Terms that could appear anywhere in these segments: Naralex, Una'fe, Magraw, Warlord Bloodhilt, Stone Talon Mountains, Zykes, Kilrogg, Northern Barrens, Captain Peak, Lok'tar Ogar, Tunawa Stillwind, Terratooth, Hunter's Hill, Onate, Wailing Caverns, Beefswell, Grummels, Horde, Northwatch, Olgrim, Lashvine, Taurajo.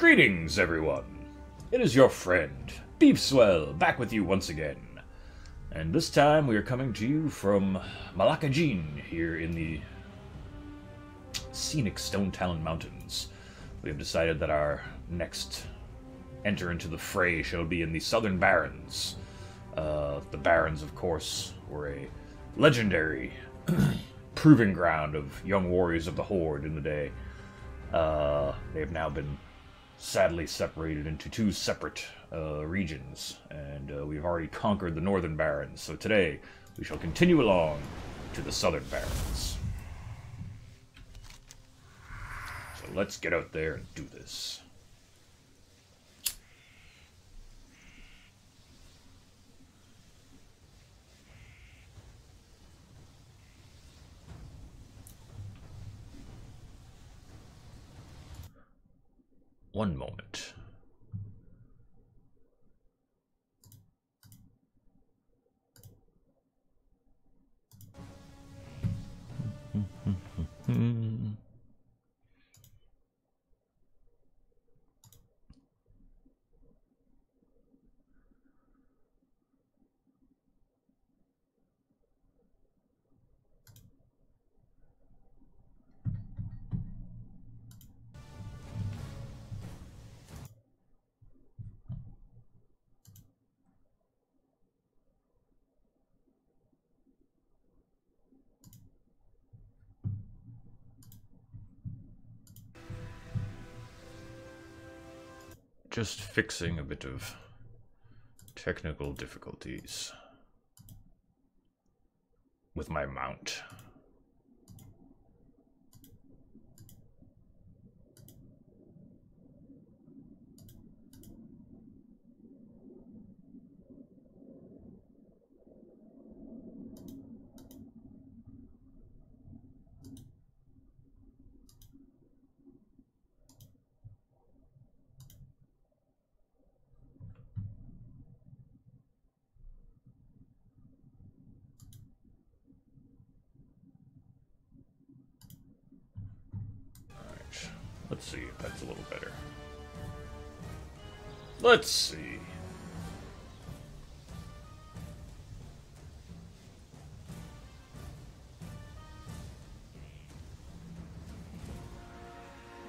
Greetings, everyone. It is your friend, Beefswell, back with you once again. And this time we are coming to you from Malakajin, here in the scenic Stone Talon Mountains. We have decided that our next enter into the fray shall be in the Southern Barrens. The Barrens, of course, were a legendary proving ground of young warriors of the Horde in the day. They have now been sadly separated into two separate regions, and we've already conquered the Northern Barrens, so today we shall continue along to the Southern Barrens. So let's get out there and do this. One moment. Just fixing a bit of technical difficulties with my mount. Let's see if that's a little better. Let's see.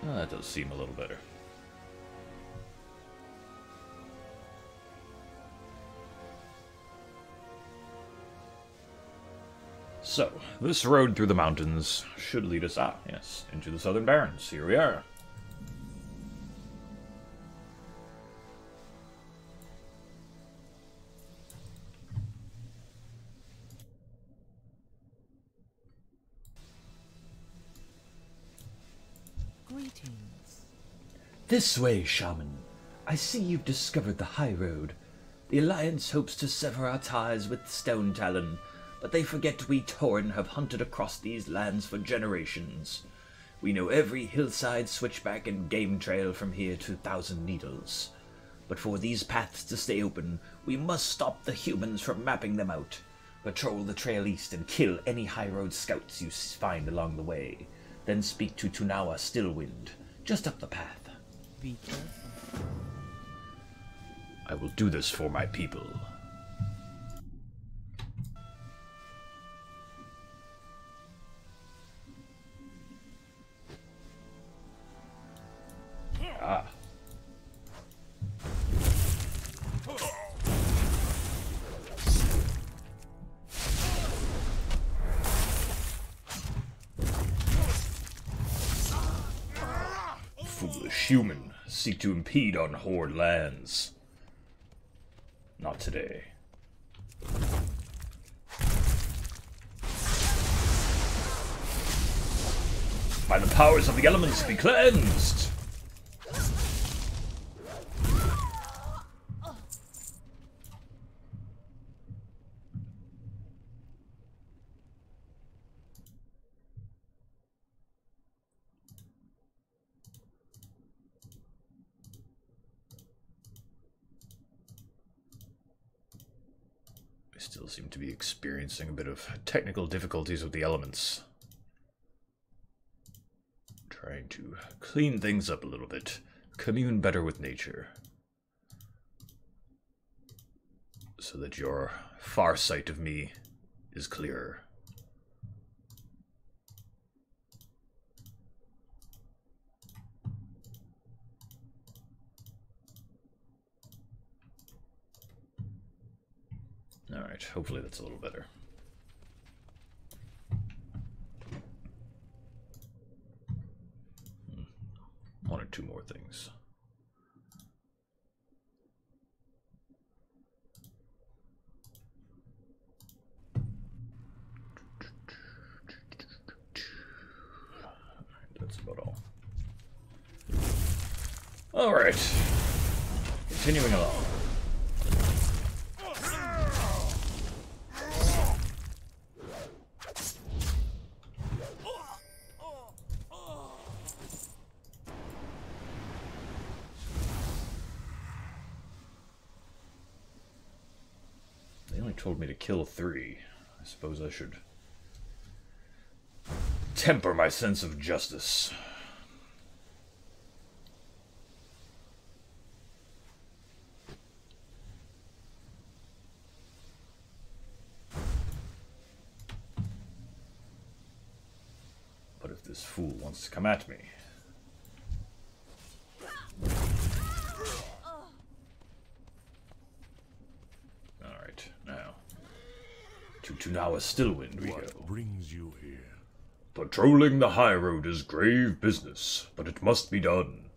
Oh, that does seem a little better. So, this road through the mountains should lead us out, yes, into the Southern Barrens. Here we are. This way, Shaman. I see you've discovered the high road. The Alliance hopes to sever our ties with Stone Talon, but they forget we Torin have hunted across these lands for generations. We know every hillside, switchback, and game trail from here to Thousand Needles. But for these paths to stay open, we must stop the humans from mapping them out. Patrol the trail east and kill any high road scouts you find along the way. Then speak to Tunawa Stillwind, just up the path. I will do this for my people. Ah. Foolish human. Seek to impede on Horde lands. Not today. By the powers of the elements, be cleansed! Still seem to be experiencing a bit of technical difficulties with the elements. Trying to clean things up a little bit. commune better with nature, so that your far sight of me is clearer. All right, hopefully that's a little better. One or two more things. That's about all. All right, continuing along. Told me to kill 3. I suppose I should temper my sense of justice. But if this fool wants to come at me, Tunawa Stillwind we go. What brings you here? Patrolling the high road is grave business, but it must be done.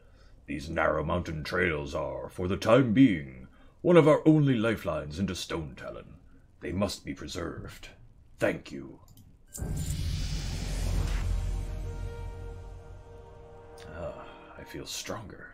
These narrow mountain trails are, for the time being, one of our only lifelines into Stone Talon. They must be preserved. Thank you. Ah, I feel stronger.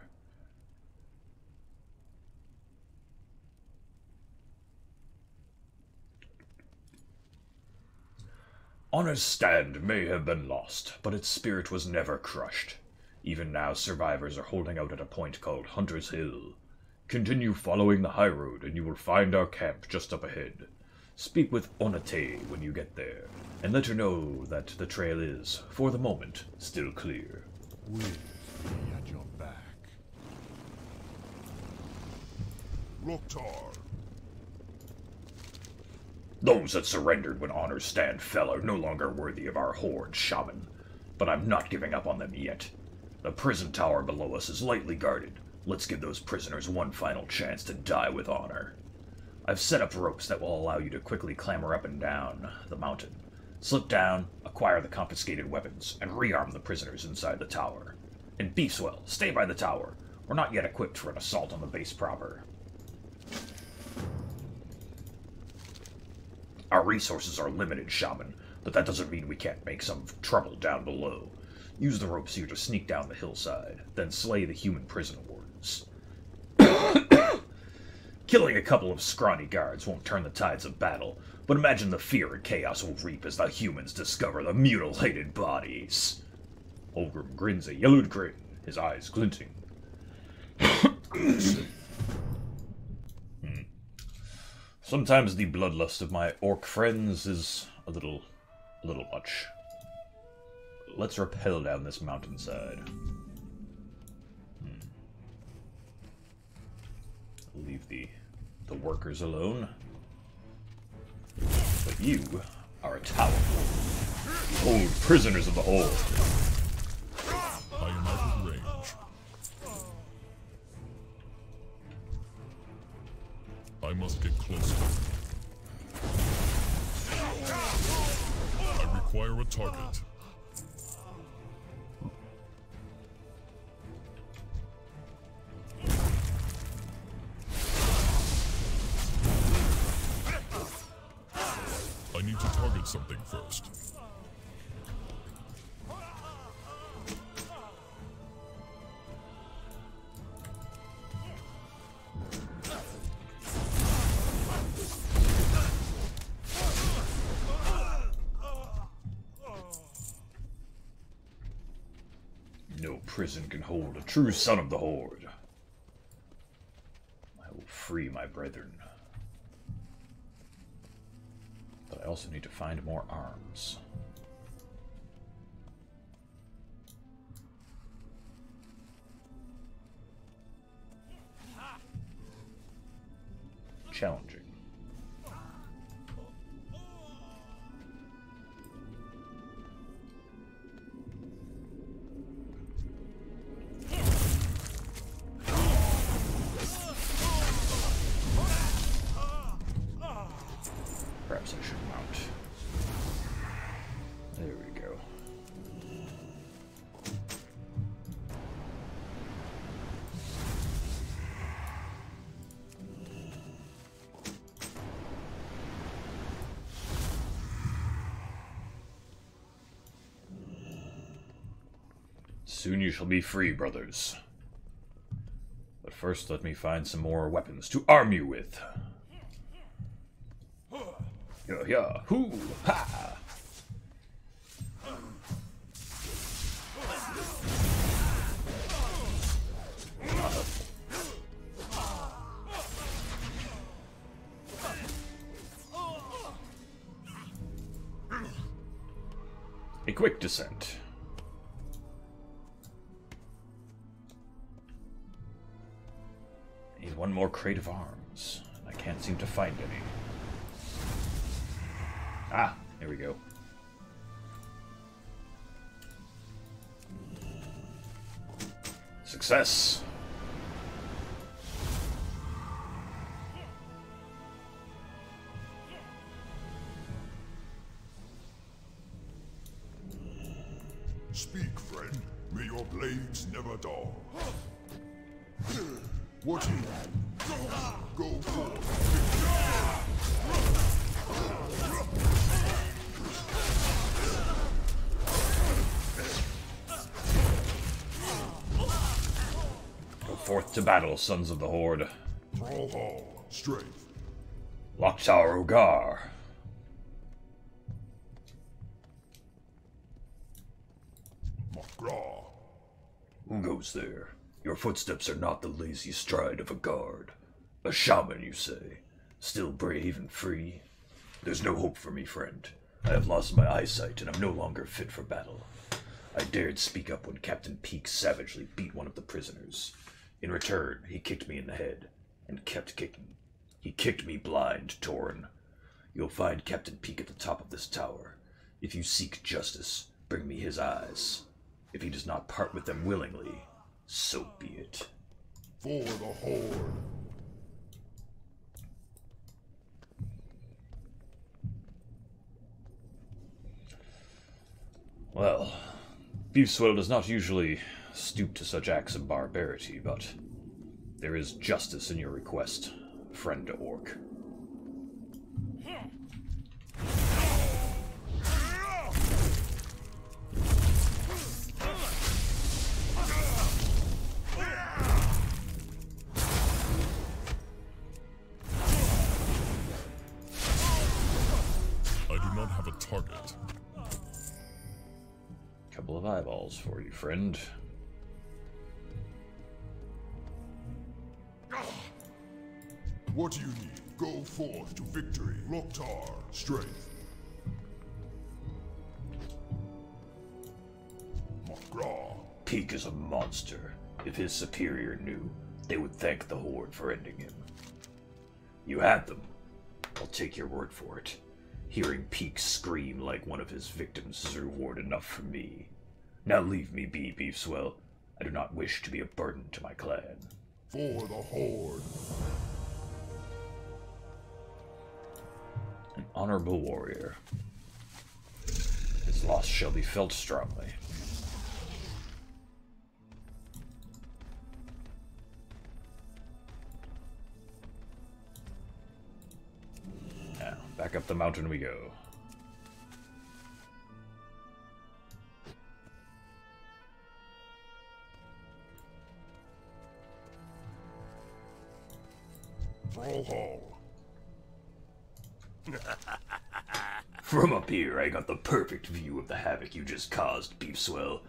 Honor's stand may have been lost, but its spirit was never crushed. Even now, survivors are holding out at a point called Hunter's Hill. Continue following the high road, and you will find our camp just up ahead. Speak with Onate when you get there, and let her know that the trail is, for the moment, still clear. We'll be at your back. Lok'tar. Those that surrendered when Honor's Stand fell are no longer worthy of our Horde, Shaman. But I'm not giving up on them yet. The prison tower below us is lightly guarded. Let's give those prisoners one final chance to die with honor. I've set up ropes that will allow you to quickly clamber up and down the mountain, slip down, acquire the confiscated weapons, and rearm the prisoners inside the tower. And Beefswell, stay by the tower. We're not yet equipped for an assault on the base proper. Our resources are limited, Shaman, but that doesn't mean we can't make some trouble down below. Use the ropes here to sneak down the hillside, then slay the human prison wardens. Killing a couple of scrawny guards won't turn the tides of battle, but imagine the fear and chaos we'll reap as the humans discover the mutilated bodies. Olgrim grins a yellowed grin, his eyes glinting. Sometimes the bloodlust of my orc friends is a little much. Let's rappel down this mountainside. Leave the workers alone. But you are a tower. Behold, prisoners of the Horde. I am out of range. I must get closer. I require a target. I need to target something first. Prison can hold a true son of the Horde. I will free my brethren. But I also need to find more arms. challenging. Perhaps I should mount. There we go. Soon you shall be free, brothers. But first let me find some more weapons to arm you with. Yeah, yeah, hoo, ha! A quick descent. I need one more crate of arms. I can't seem to find any. Ah, there we go. Success! Speak, friend. May your blades never dull. What do you want? Go forth. Forth to battle, sons of the Horde. Brawlhall, strength. Lok'tar Ogar. Magraw. Who goes there? Your footsteps are not the lazy stride of a guard. A shaman, you say? Still brave and free? There's no hope for me, friend. I have lost my eyesight and am no longer fit for battle. I dared speak up when Captain Peak savagely beat one of the prisoners. In return, he kicked me in the head, and kept kicking. He kicked me blind, Torin. You'll find Captain Peak at the top of this tower. If you seek justice, bring me his eyes. If he does not part with them willingly, so be it. For the Horde! Well, Beefswell does not usually stoop to such acts of barbarity, but there is justice in your request, friend Orc. I do not have a target. Couple of eyeballs for you, friend. What do you need? Go forth to victory. Lok'tar, strength. Magraw. Peak is a monster. If his superior knew, they would thank the Horde for ending him. You had them. I'll take your word for it. Hearing Peak scream like one of his victims is reward enough for me. Now leave me be, Beefswell. I do not wish to be a burden to my clan. For the Horde. An honorable warrior. His loss shall be felt strongly. Now, back up the mountain we go. Brawlhall. From up here, I got the perfect view of the havoc you just caused, Beefswell.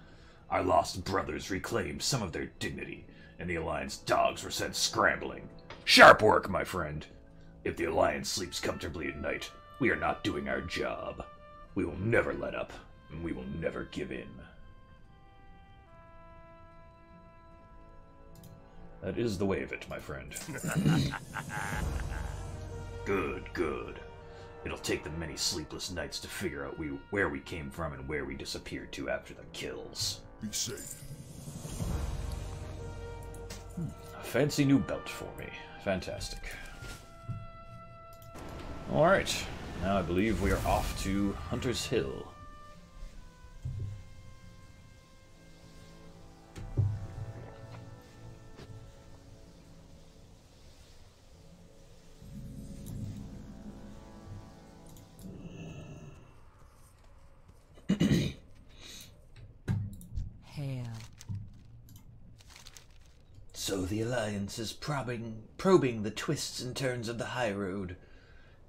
Our lost brothers reclaimed some of their dignity, and the Alliance dogs were sent scrambling. Sharp work, my friend. If the Alliance sleeps comfortably at night, we are not doing our job. We will never let up, and we will never give in. That is the way of it, my friend. Good, good. It'll take them many sleepless nights to figure out where we came from and where we disappeared to after the kills. Be safe. A fancy new belt for me. Fantastic. Alright. Now I believe we are off to Hunter's Hill. So the Alliance is probing the twists and turns of the high road.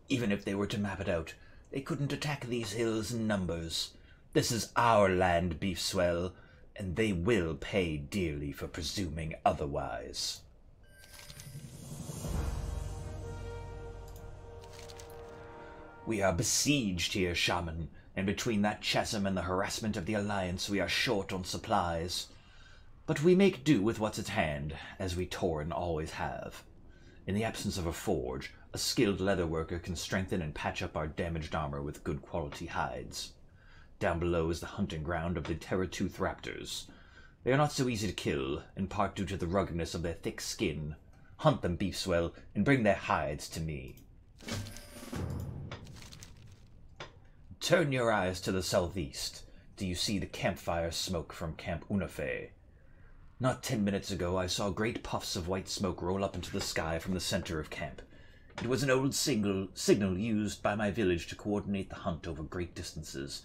Even if they were to map it out, they couldn't attack these hills in numbers. This is our land, Beefswell, and they will pay dearly for presuming otherwise. We are besieged here, Shaman, and between that chasm and the harassment of the Alliance we are short on supplies. But we make do with what's at hand, as we Torin always have. In the absence of a forge, a skilled leatherworker can strengthen and patch up our damaged armor with good quality hides. Down below is the hunting ground of the Terratooth raptors. They are not so easy to kill, in part due to the ruggedness of their thick skin. Hunt them, Beefswell, and bring their hides to me. Turn your eyes to the southeast. Do you see the campfire smoke from Camp Una'fe? Not 10 minutes ago, I saw great puffs of white smoke roll up into the sky from the center of camp. It was an old signal used by my village to coordinate the hunt over great distances,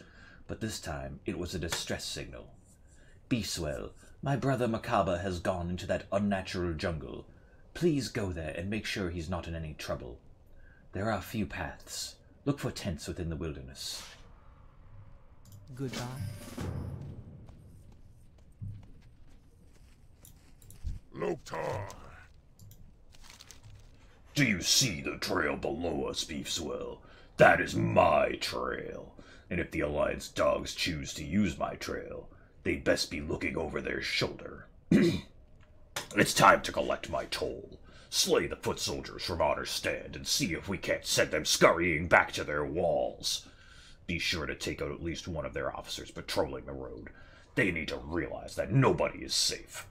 but this time it was a distress signal. Beefswell, my brother Makaba has gone into that unnatural jungle. Please go there and make sure he's not in any trouble. There are few paths. Look for tents within the wilderness. Goodbye. Lok'tar! Do you see the trail below us, Beefswell? That is my trail, and if the Alliance dogs choose to use my trail, they'd best be looking over their shoulder. It's time to collect my toll, slay the foot soldiers from Otter's Stand, and see if we can't send them scurrying back to their walls. Be sure to take out at least one of their officers patrolling the road. They need to realize that nobody is safe.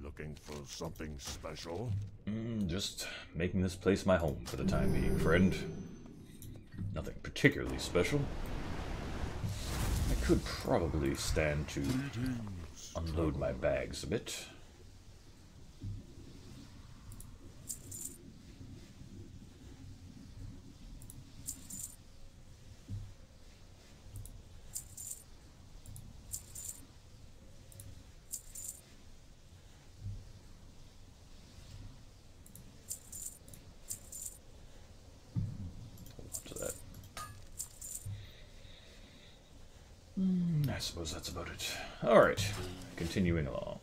Looking for something special? Just making this place my home for the time being, friend. Nothing particularly special. I could probably stand to unload my bags a bit. Hold on to that. I suppose that's about it. All right. Continuing along.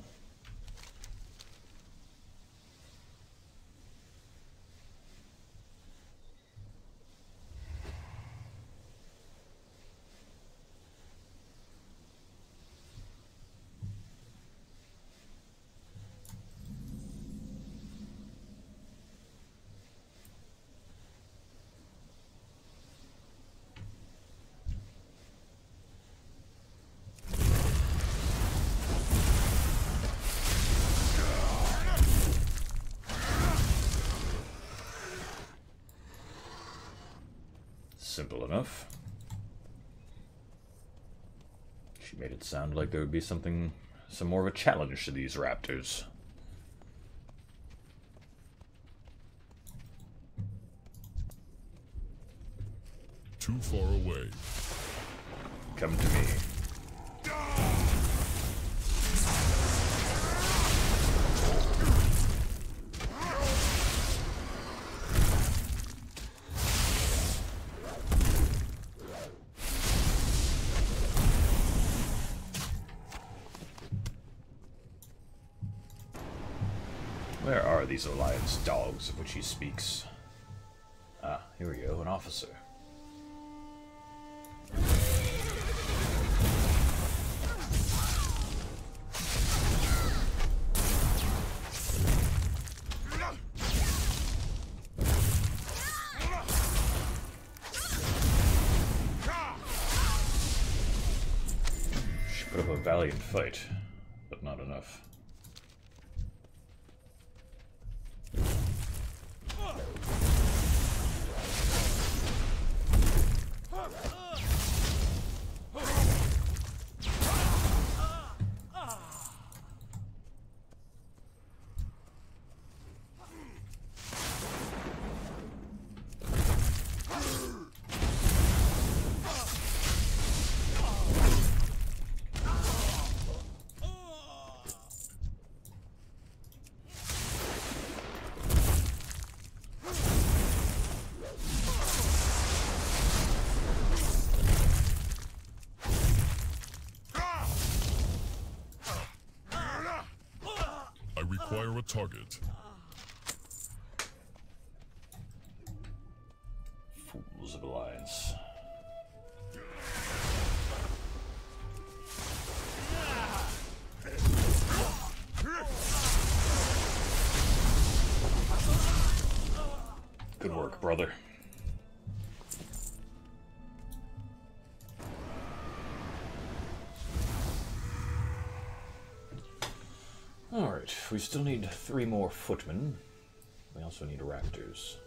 Simple enough. She made it sound like there would be some more of a challenge to these raptors. Too far away. Come to me. These Alliance dogs of which he speaks. Ah, here we go, an officer. valiant fight, but not enough. Require a target. Fools of Alliance. Good work, brother. Alright, we still need 3 more footmen. We also need raptors.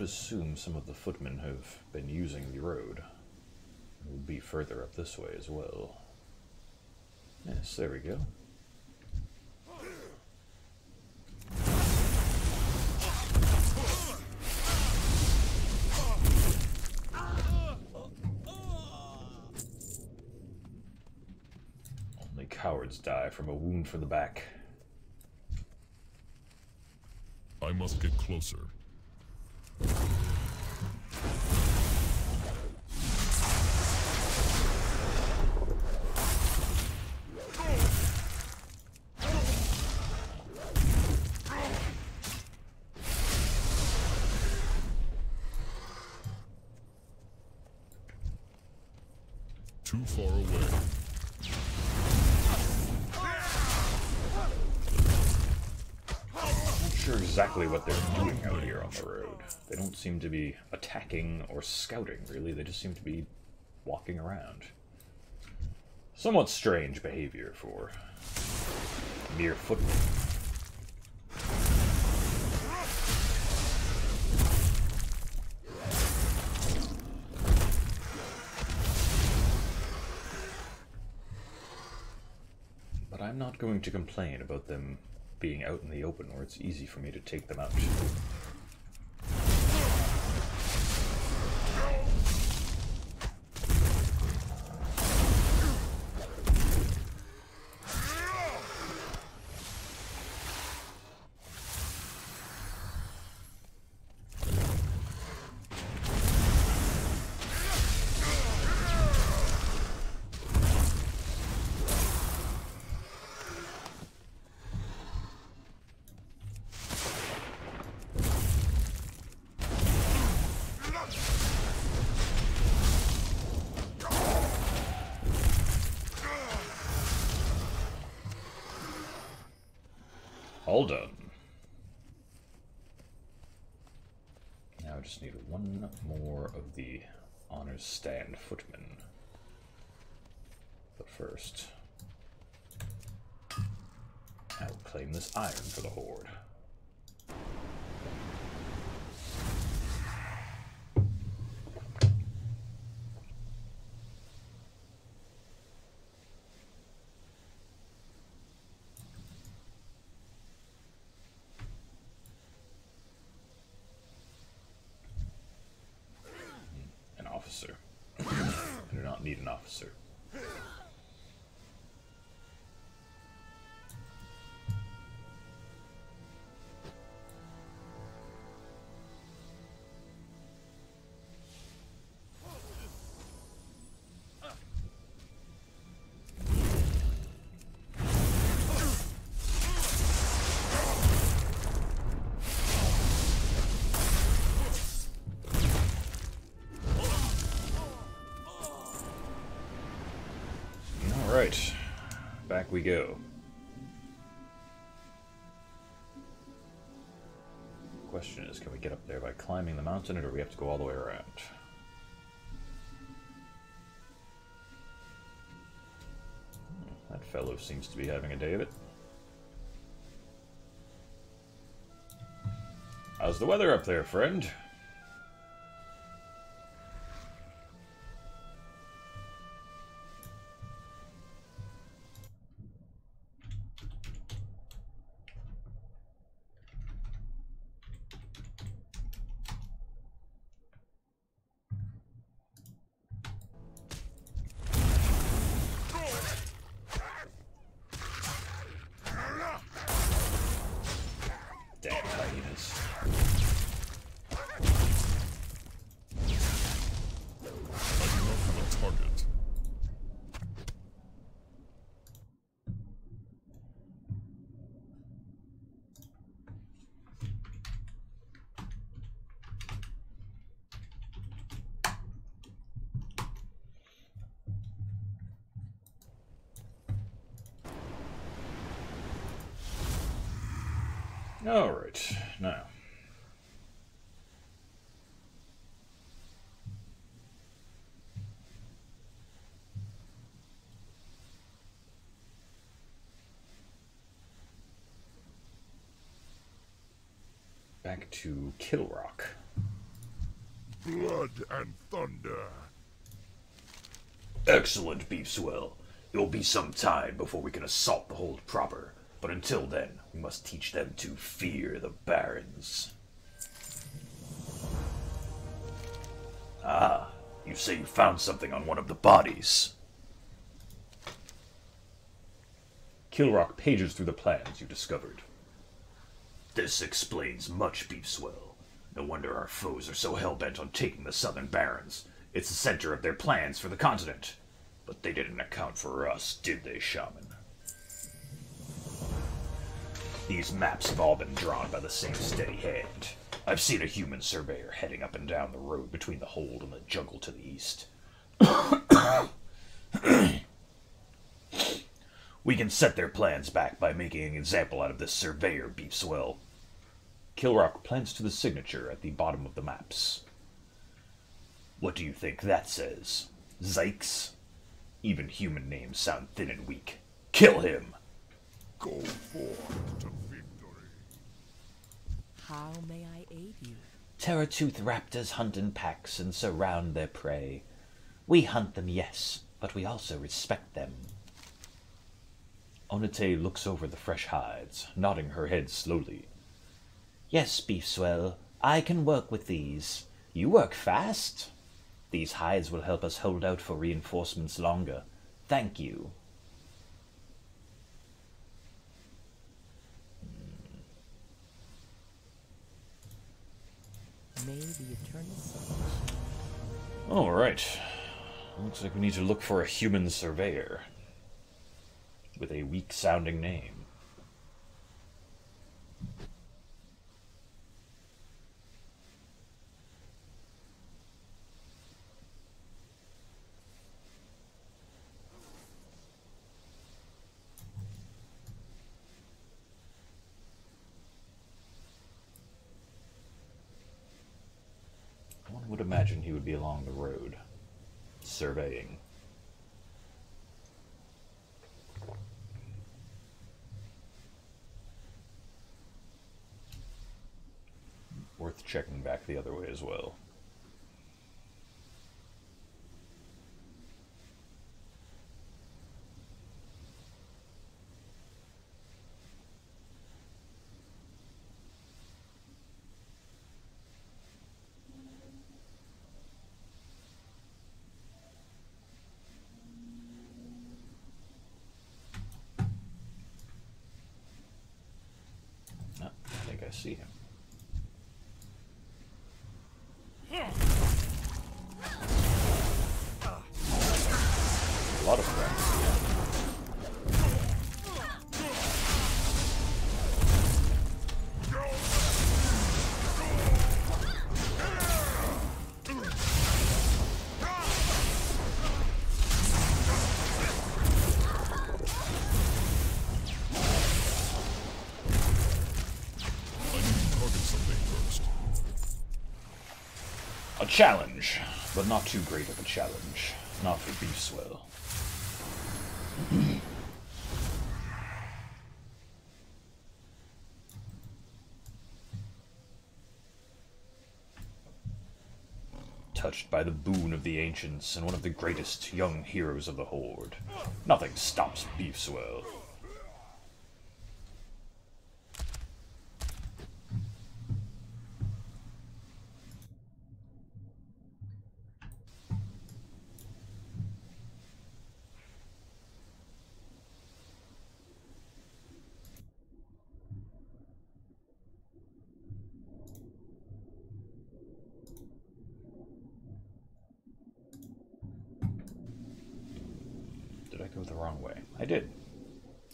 Assume some of the footmen have been using the road. It will be further up this way as well. Yes, there we go. Only cowards die from a wound from the back. I must get closer. Too far away. Exactly what they're doing out here on the road. They don't seem to be attacking or scouting, really. They just seem to be walking around. Somewhat strange behavior for mere footmen. But I'm not going to complain about them being out in the open, where it's easy for me to take them out. All done. Now I just need one more of the honors stand footmen. But first, I will claim this iron for the Horde. Alright, back we go. Question is, can we get up there by climbing the mountain, or do we have to go all the way around? That fellow seems to be having a day of it. How's the weather up there, friend? Alright, now. Back to Kilrogg. Blood and thunder. Excellent, Beefswell. It will be some time before we can assault the hold proper. But until then, we must teach them to fear the Barrens. Ah, you say you found something on one of the bodies. Kilrogg pages through the plans you discovered. This explains much, Beefswell. No wonder our foes are so hell-bent on taking the Southern Barrens. It's the center of their plans for the continent. But they didn't account for us, did they, Shaman? These maps have all been drawn by the same steady hand. I've seen a human surveyor heading up and down the road between the hold and the jungle to the east. We can set their plans back by making an example out of this surveyor, Beefswell. Kilrogg plants to the signature at the bottom of the maps. What do you think that says? Zykes? Even human names sound thin and weak. Kill him! Go forth to victory. How may I aid you? Terror-toothed raptors hunt in packs and surround their prey. We hunt them, yes, but we also respect them. Onate looks over the fresh hides, nodding her head slowly. Yes, Beefswell, I can work with these. You work fast. These hides will help us hold out for reinforcements longer. Thank you. Alright. Looks like we need to look for a human surveyor with a weak sounding name. Imagine he would be along the road, surveying. Worth checking back the other way as well. See him. A lot of friends. A challenge, but not too great of a challenge. Not for Beefswell. Touched by the boon of the ancients and one of the greatest young heroes of the Horde, nothing stops Beefswell.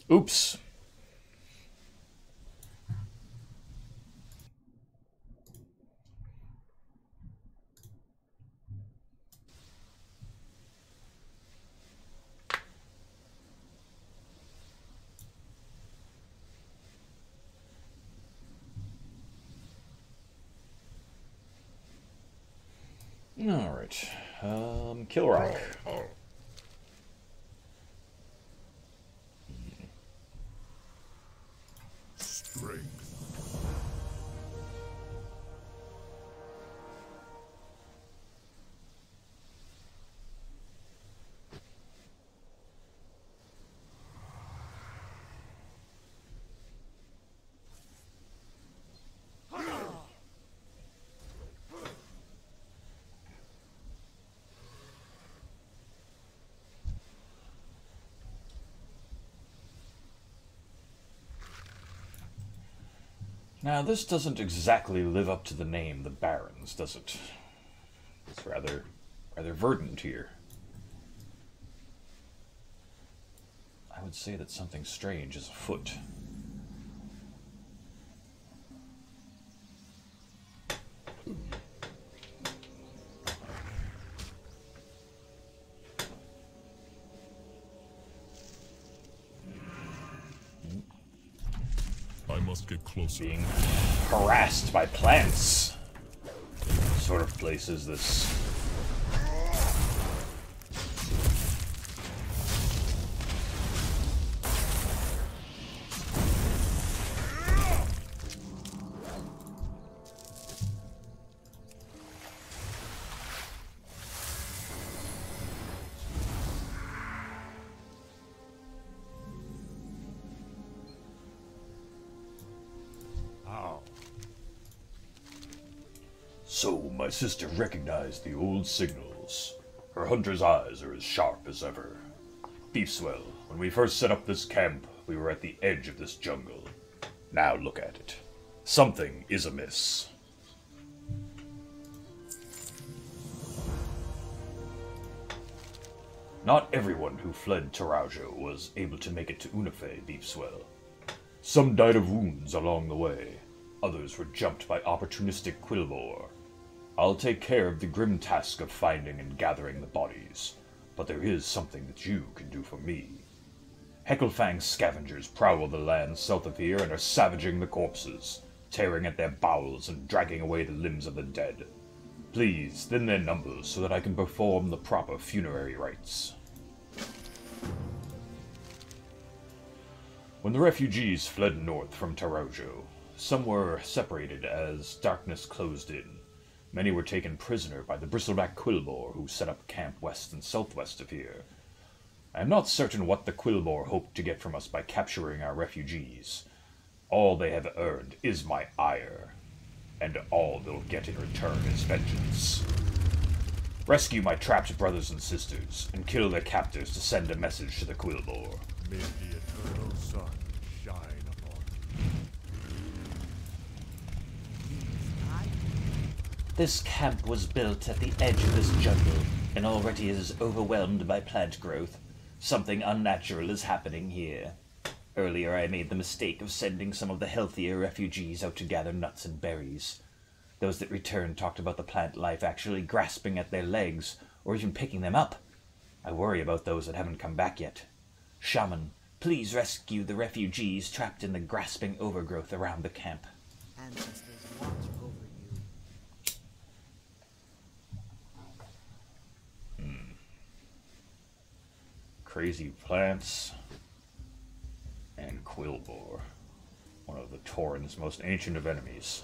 Oops. All right. Kilrogg. Now, this doesn't exactly live up to the name, the Barrens, does it? It's rather verdant here. I would say that something strange is afoot. Being harassed by plants. What sort of place is this? My sister recognized the old signals. Her hunter's eyes are as sharp as ever. Beefswell, when we first set up this camp, we were at the edge of this jungle. Now look at it. Something is amiss. Not everyone who fled Taurajo was able to make it to Una'fe, Beefswell. Some died of wounds along the way. Others were jumped by opportunistic Quilboar. I'll take care of the grim task of finding and gathering the bodies, but there is something that you can do for me. Hecklefang's scavengers prowl the land south of here and are savaging the corpses, tearing at their bowels and dragging away the limbs of the dead. Please, thin their numbers so that I can perform the proper funerary rites. When the refugees fled north from Taurajo, some were separated as darkness closed in. Many were taken prisoner by the bristleback Quilboar who set up camp west and southwest of here. I am not certain what the Quilboar hoped to get from us by capturing our refugees. All they have earned is my ire, and all they'll get in return is vengeance. Rescue my trapped brothers and sisters, and kill their captors to send a message to the Quilboar. May the eternal sun shine. This camp was built at the edge of this jungle, and already is overwhelmed by plant growth. Something unnatural is happening here. Earlier I made the mistake of sending some of the healthier refugees out to gather nuts and berries. Those that returned talked about the plant life actually grasping at their legs, or even picking them up. I worry about those that haven't come back yet. Shaman, please rescue the refugees trapped in the grasping overgrowth around the camp. Ancestors watch. crazy plants, and Quilboar, one of the Torin's most ancient of enemies.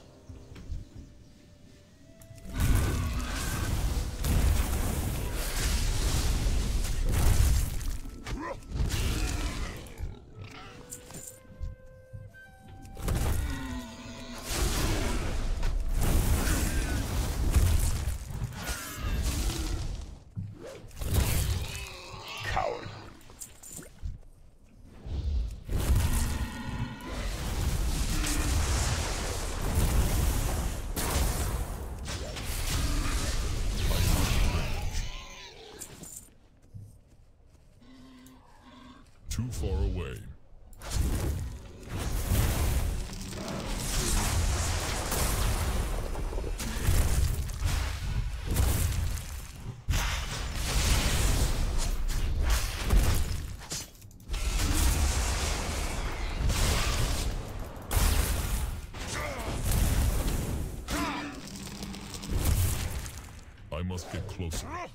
Must get closer. Alright,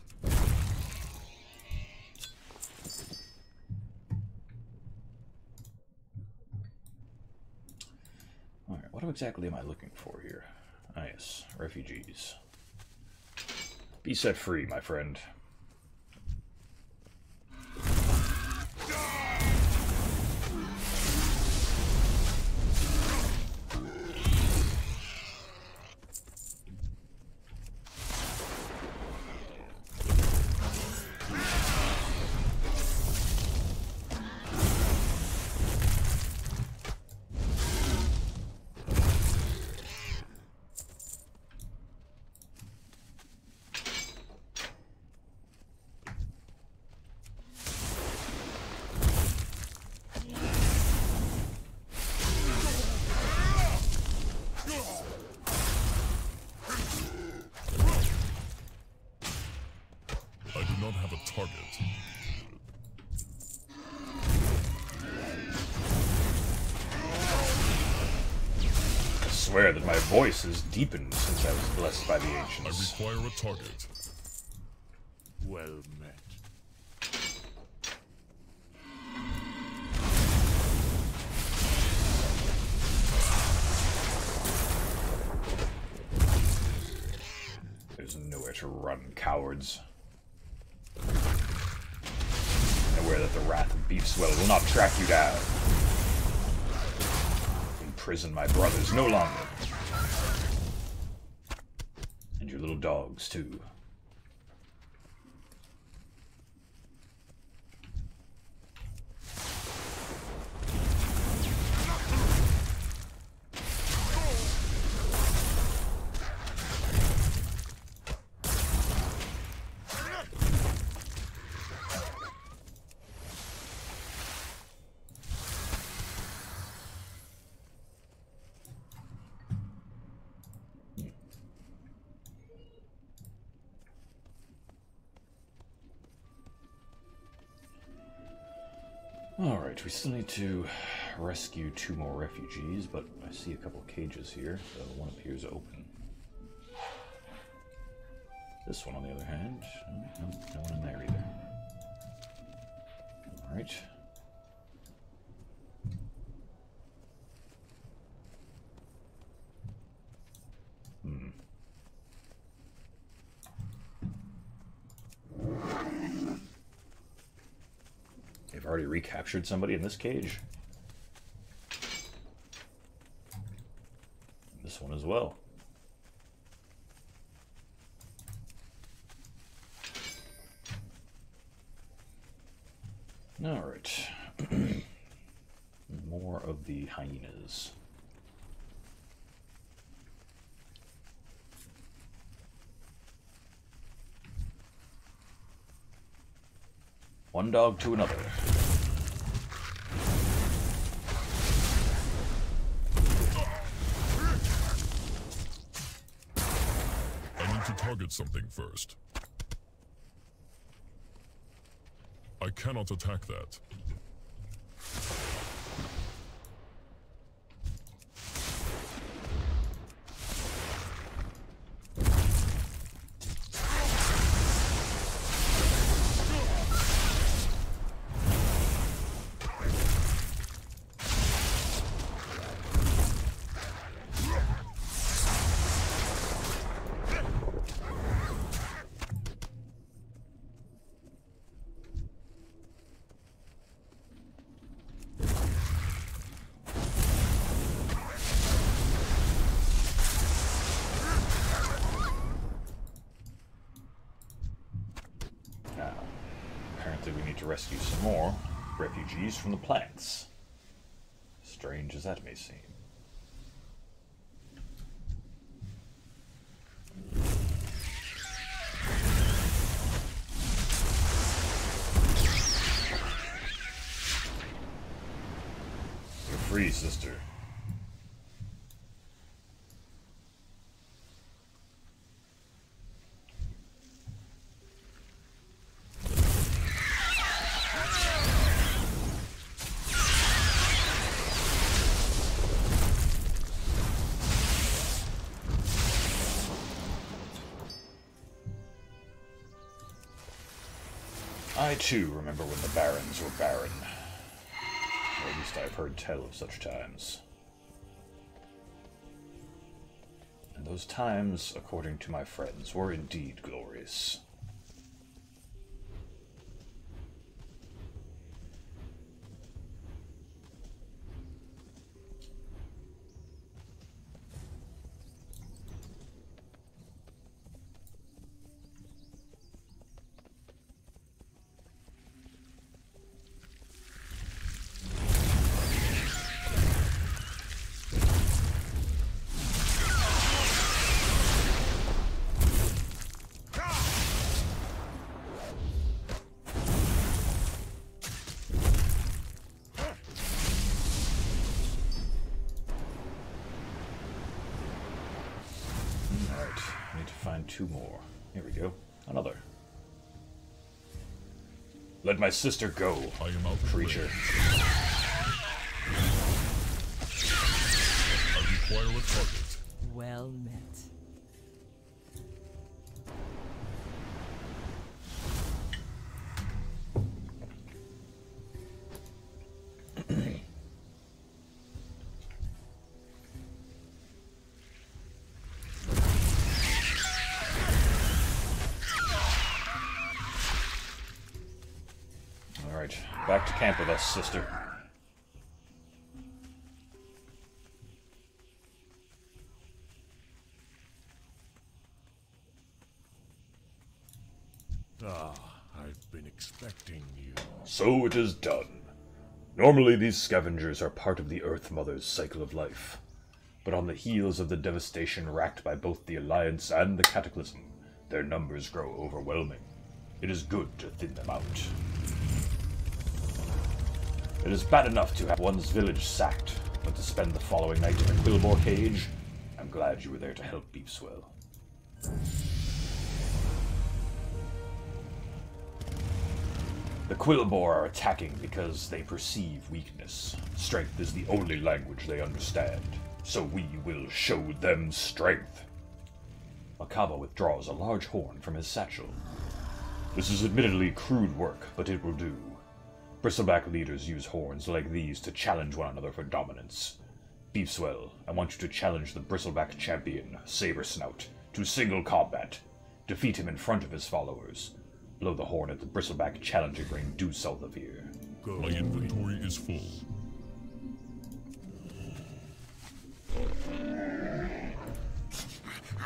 what exactly am I looking for here? Ah, yes, refugees. Be set free, my friend. That my voice has deepened since I was blessed by the ancients. I require a target. Well met. There's nowhere to run, cowards. Aware that the wrath of Beefswell will not track you down. Imprison my brothers no longer. And your little dogs, too. We still need to rescue 2 more refugees, but I see a couple of cages here, so one appears open. This one, on the other hand, no one in there either. Alright. Already recaptured somebody in this cage. This one as well. All right. More of the hyenas. One dog to another. Target something first. I cannot attack that. Obviously we need to rescue some more refugees from the planets. Strange as that may seem. You're free, sister. I too remember when the Barrens were barren. Or at least I've heard tell of such times. And those times, according to my friends, were indeed glorious. Two more. Here we go. Another. Let my sister go, creature. I require a target. Well met. Back to camp with us, sister. Ah, I've been expecting you. So it is done. Normally these scavengers are part of the Earth Mother's cycle of life. But on the heels of the devastation racked by both the Alliance and the Cataclysm, their numbers grow overwhelming. It is good to thin them out. It is bad enough to have one's village sacked, but to spend the following night in a Quilboar cage, I'm glad you were there to help Beefswell. The Quilboar are attacking because they perceive weakness. Strength is the only language they understand, so we will show them strength. Makaba withdraws a large horn from his satchel. This is admittedly crude work, but it will do. Bristleback leaders use horns like these to challenge one another for dominance. Beefswell, I want you to challenge the Bristleback champion, Sabersnout, to single combat. Defeat him in front of his followers. Blow the horn at the Bristleback challenging ring due south of here. My inventory is full.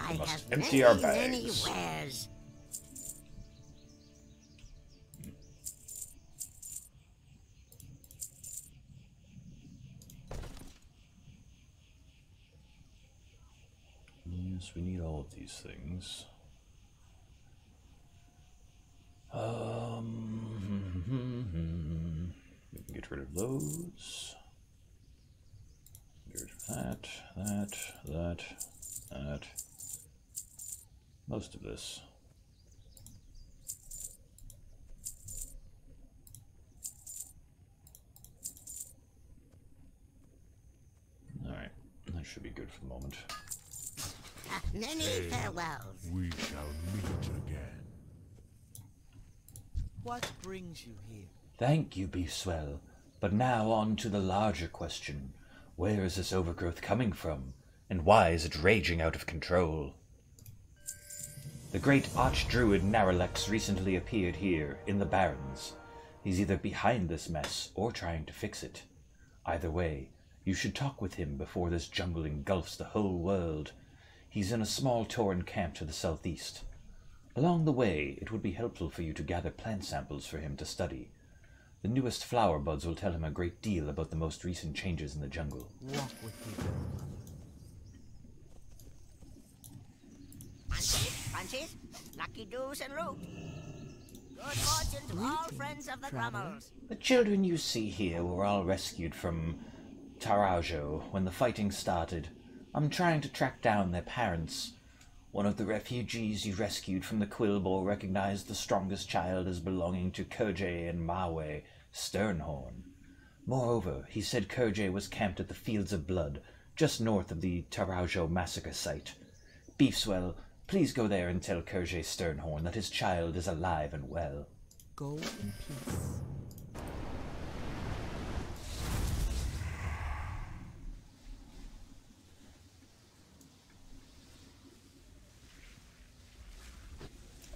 I must empty our bags. Yes, we need all of these things. We can get rid of those. Get rid of that. Most of this. Alright, that should be good for the moment. Many farewells. We shall meet again. What brings you here? Thank you, Beefswell. But now on to the larger question. Where is this overgrowth coming from? And why is it raging out of control? The great archdruid Naralex recently appeared here, in the Barrens. He's either behind this mess or trying to fix it. Either way, you should talk with him before this jungle engulfs the whole world. He's in a small Torin camp to the southeast. Along the way, it would be helpful for you to gather plant samples for him to study. The newest flower buds will tell him a great deal about the most recent changes in the jungle. Walk with me, then. Bunches, lucky doos and root. Good fortune to all friends of the Grummels. The children you see here were all rescued from Taurajo when the fighting started. I'm trying to track down their parents. One of the refugees you rescued from the Quilboar recognized the strongest child as belonging to Kerje and Mawe Sternhorn. Moreover, he said Kerje was camped at the Fields of Blood, just north of the Taurajo massacre site. Beefswell, please go there and tell Kerje Sternhorn that his child is alive and well. Go in peace.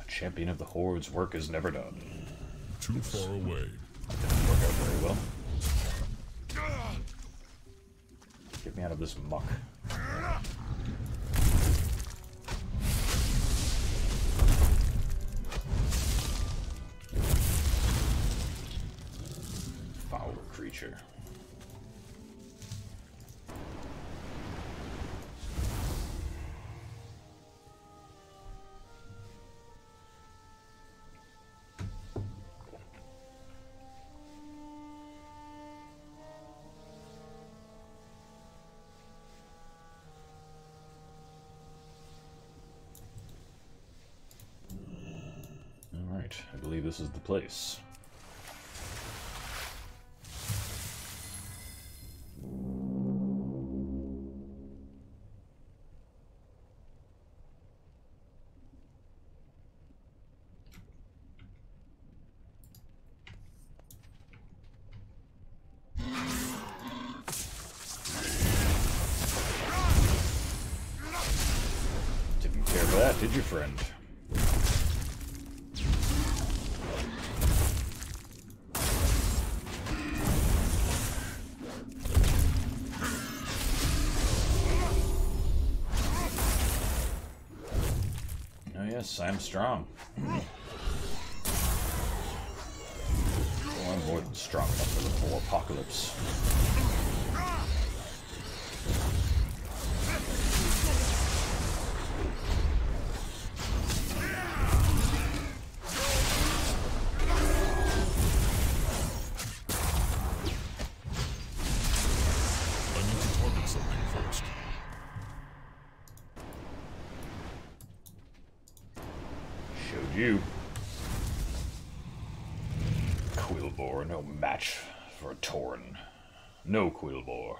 Champion of the Horde's work is never done. Too far away. That didn't work out very well. Get me out of this muck. Foul creature. I believe this is the place. Didn't care for that, did you, friend? I'm strong. I'm more than strong enough for the whole apocalypse. Quilboar, no match for Torin. No Quilboar.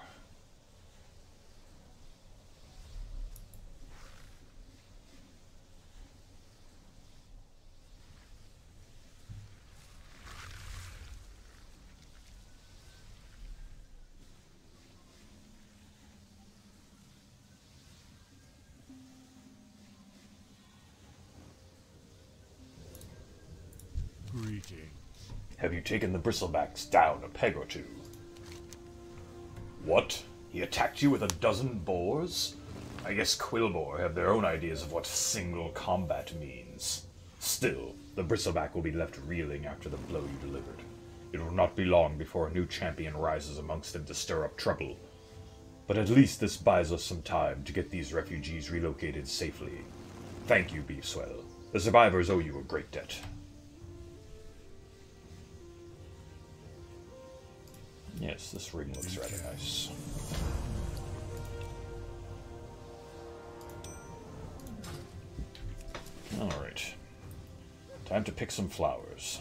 Have you taken the bristlebacks down a peg or two? What? He attacked you with a dozen boars? I guess Quilboar have their own ideas of what single combat means. Still, the bristleback will be left reeling after the blow you delivered. It will not be long before a new champion rises amongst them to stir up trouble. But at least this buys us some time to get these refugees relocated safely. Thank you, Beefswell. The survivors owe you a great debt. Yes, this ring looks rather nice. Alright. Time to pick some flowers.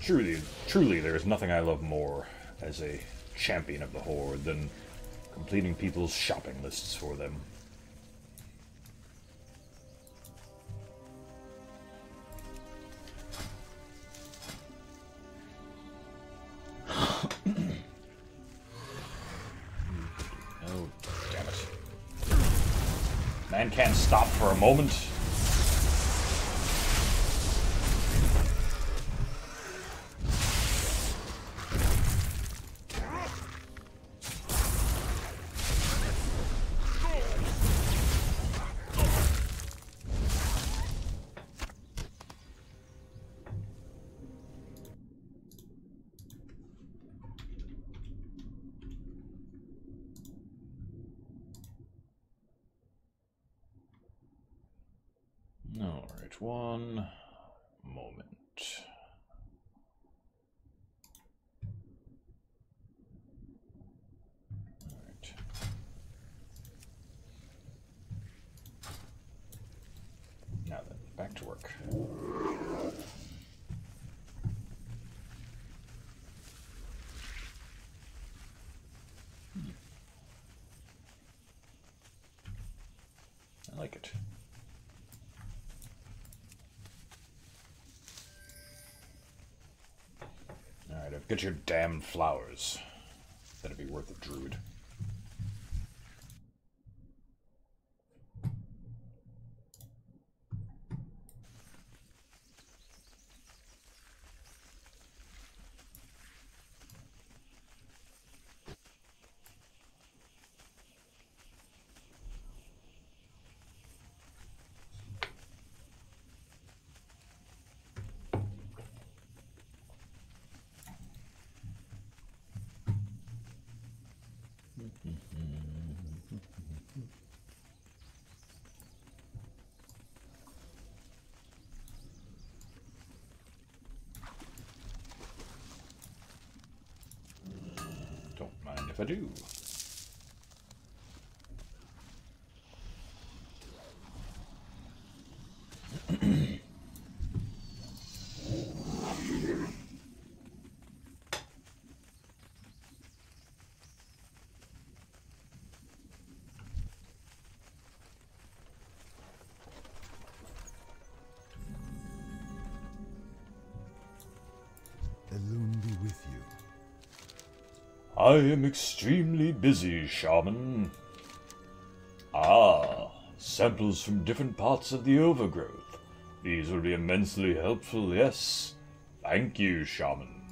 Truly, there is nothing I love more as a champion of the Horde than completing people's shopping lists for them. Oh, damn it. Man can't stop for a moment. One moment. All right. Now then, back to work. I like it. Get your damn flowers. That'd be worth a druid. I do. The moon be with you. I am extremely busy, Shaman. Ah, samples from different parts of the overgrowth. These will be immensely helpful, yes. Thank you, Shaman.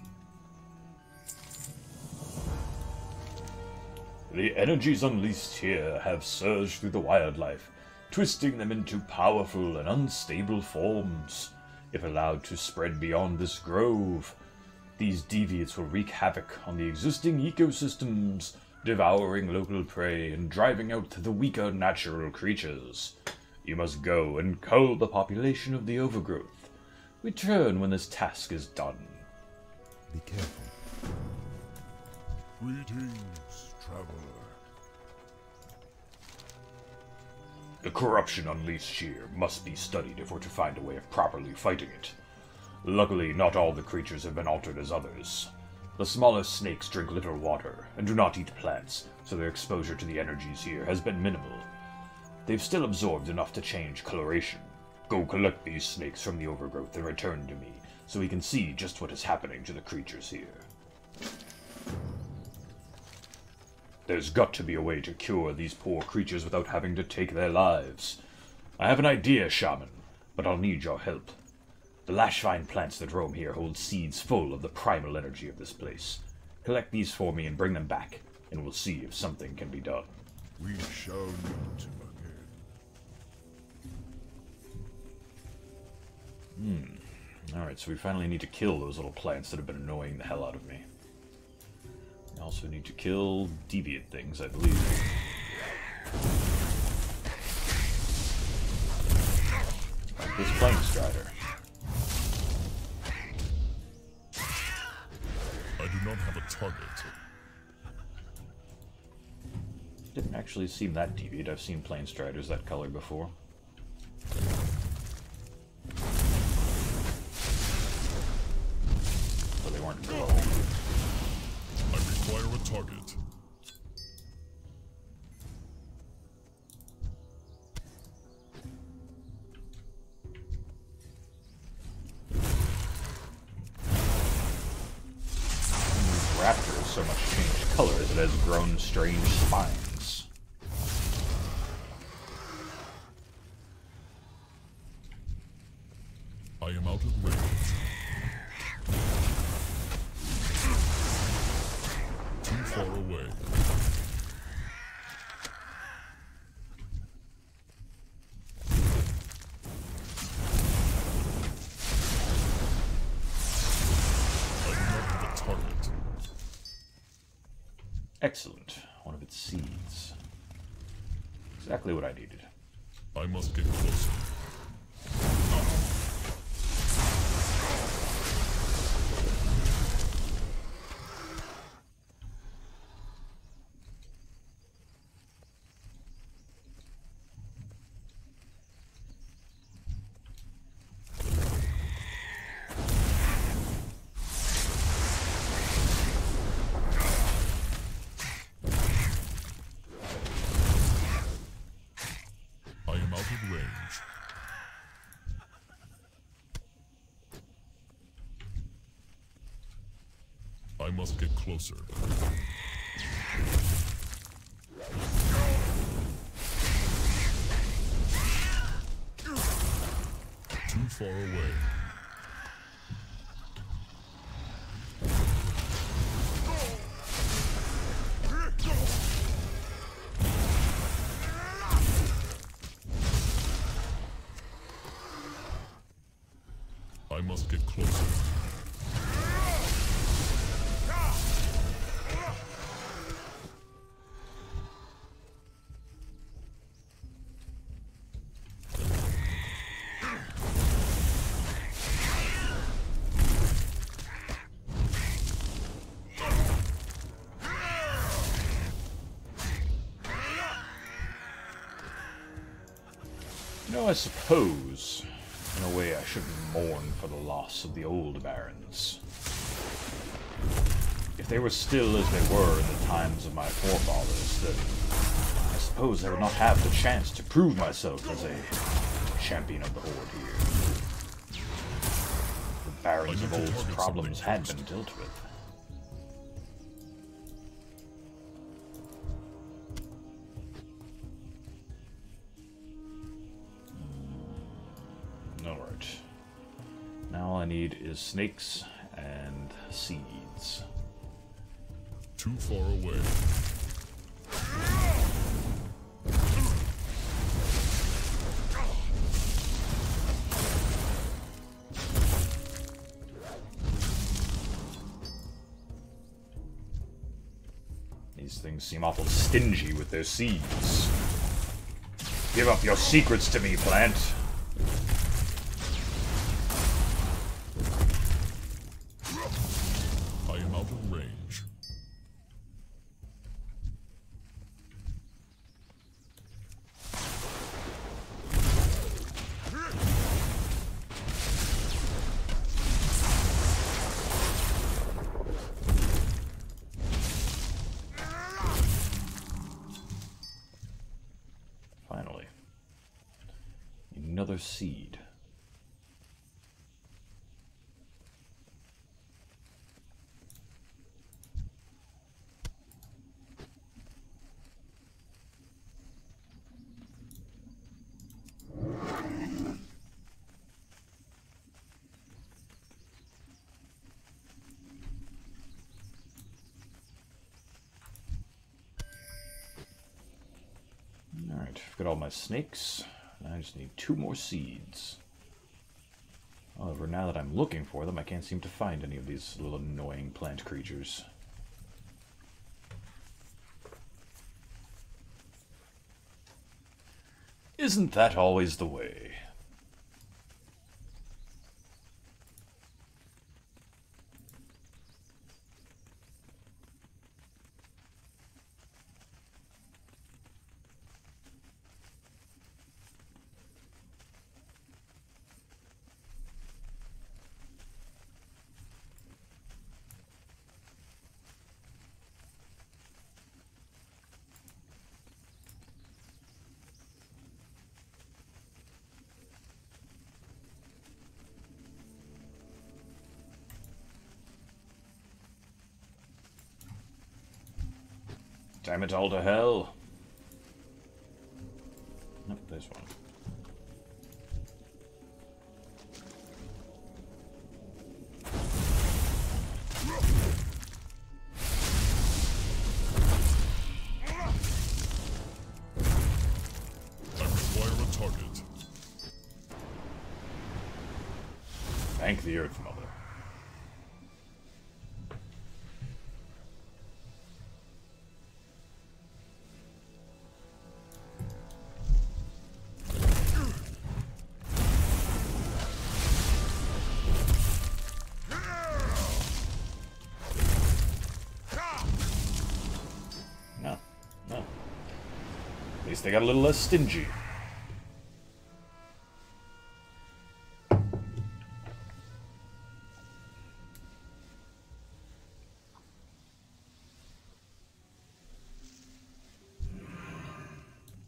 The energies unleashed here have surged through the wildlife, twisting them into powerful and unstable forms. If allowed to spread beyond this grove, these deviants will wreak havoc on the existing ecosystems, devouring local prey and driving out the weaker natural creatures. You must go and cull the population of the overgrowth. Return when this task is done. Be careful. Greetings, traveler. The corruption unleashed here must be studied if we're to find a way of properly fighting it. Luckily, not all the creatures have been altered as others. The smallest snakes drink little water and do not eat plants, so their exposure to the energies here has been minimal. They've still absorbed enough to change coloration. Go collect these snakes from the overgrowth and return to me, so we can see just what is happening to the creatures here. There's got to be a way to cure these poor creatures without having to take their lives. I have an idea, Shaman, but I'll need your help. The lashvine plants that roam here hold seeds full of the primal energy of this place. Collect these for me and bring them back, and we'll see if something can be done. We shall meet again. Alright, so we finally need to kill those little plants that have been annoying the hell out of me. I also need to kill deviant things, I believe. Like this flame strider. Don't have a target. Didn't actually seem that deviant. I've seen plane striders that color before. so much changed color as it has grown strange spines. I am out of range. Too far away. Excellent. One of its seeds. Exactly what I needed. I must get closer. I must get closer. Too far away. I must get closer. I suppose, in a way, I shouldn't mourn for the loss of the old barons. If they were still as they were in the times of my forefathers, then I suppose I would not have the chance to prove myself as a champion of the Horde here. The barons of old's problems had been dealt with. Is snakes and seeds. Too far away. These things seem awful stingy with their seeds. Give up your secrets to me, plant. Seed. All right, I've got all my snakes. I just need two more seeds. However, now that I'm looking for them, I can't seem to find any of these little annoying plant creatures. Isn't that always the way? Damn it all to hell. Not this one. Thank the Earth Mother. No, no. At least they got a little less stingy.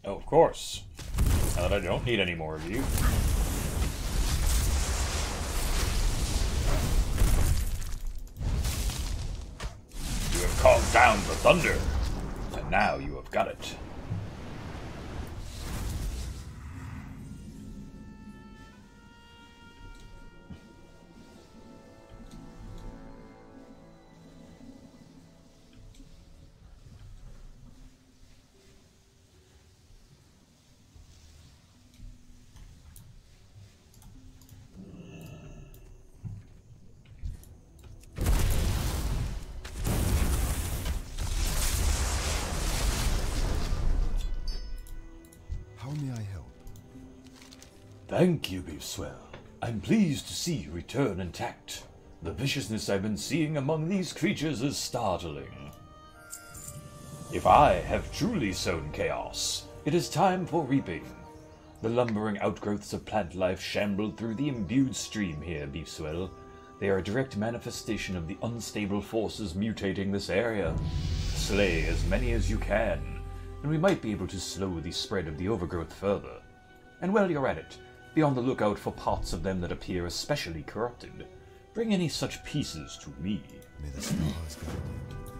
Of course. Now that I don't need any more of you. You have called down the thunder, and now you have got it. Thank you, Beefswell. I'm pleased to see you return intact. The viciousness I've been seeing among these creatures is startling. If I have truly sown chaos, it is time for reaping. The lumbering outgrowths of plant life shambled through the imbued stream here, Beefswell. They are a direct manifestation of the unstable forces mutating this area. Slay as many as you can, and we might be able to slow the spread of the overgrowth further. And while you're at it, be on the lookout for parts of them that appear especially corrupted. Bring any such pieces to me. May the stars guide you.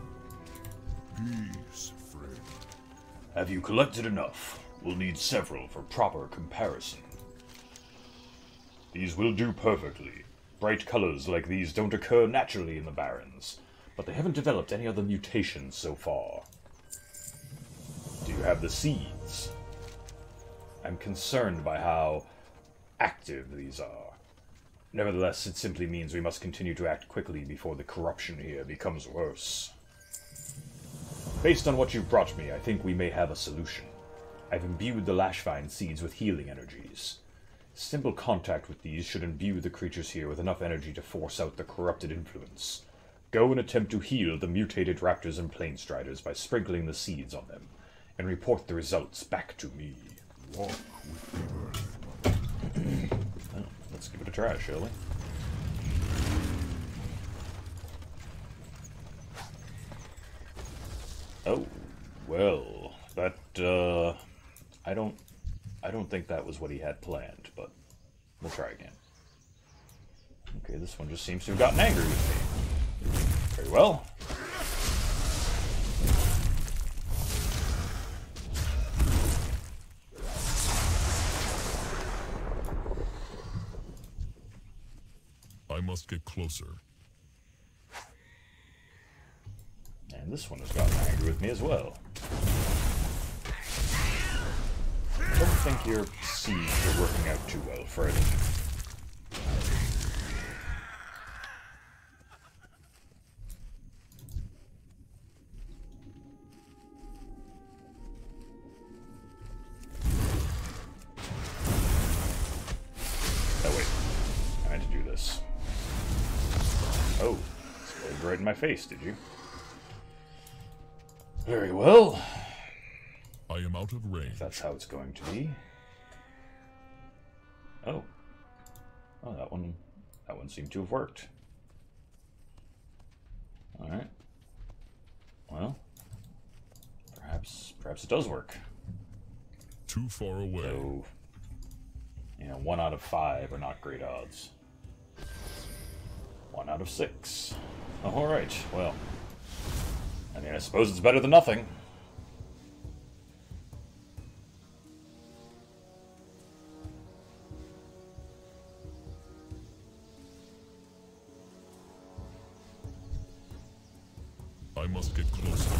Peace, friend. Have you collected enough? We'll need several for proper comparison. These will do perfectly. Bright colors like these don't occur naturally in the Barrens, but they haven't developed any other mutations so far. Do you have the seeds? I'm concerned by how active these are. Nevertheless, it simply means we must continue to act quickly before the corruption here becomes worse. Based on what you've brought me, I think we may have a solution. I've imbued the lashvine seeds with healing energies. Simple contact with these should imbue the creatures here with enough energy to force out the corrupted influence. Go and attempt to heal the mutated raptors and planestriders by sprinkling the seeds on them, and report the results back to me. Walk with the earth. Well, let's give it a try, shall we? Oh, well, that, I don't think that was what he had planned, but we'll try again. Okay, this one just seems to have gotten angry with me. Very well. I must get closer. And this one has gotten angry with me as well. I don't think your seeds are working out too well, Freddy. Face, did you? Very well. I am out of range. If that's how it's going to be. Oh. Oh, that one seemed to have worked. Alright. Well. Perhaps it does work. Too far away. So, you know, 1 out of 5 are not great odds. 1 out of 6. Alright, well, I mean, I suppose it's better than nothing. must get closer.